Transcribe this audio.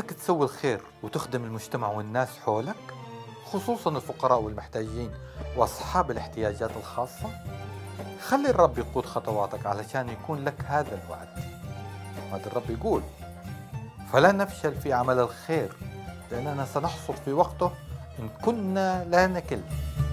نفسك تسوي الخير وتخدم المجتمع والناس حولك، خصوصا الفقراء والمحتاجين وأصحاب الاحتياجات الخاصة؟ خلي الرب يقود خطواتك علشان يكون لك هذا الوعد. وعد الرب يقول: فلا نفشل في عمل الخير لأننا سنحصد في وقته إن كنا لا نكل.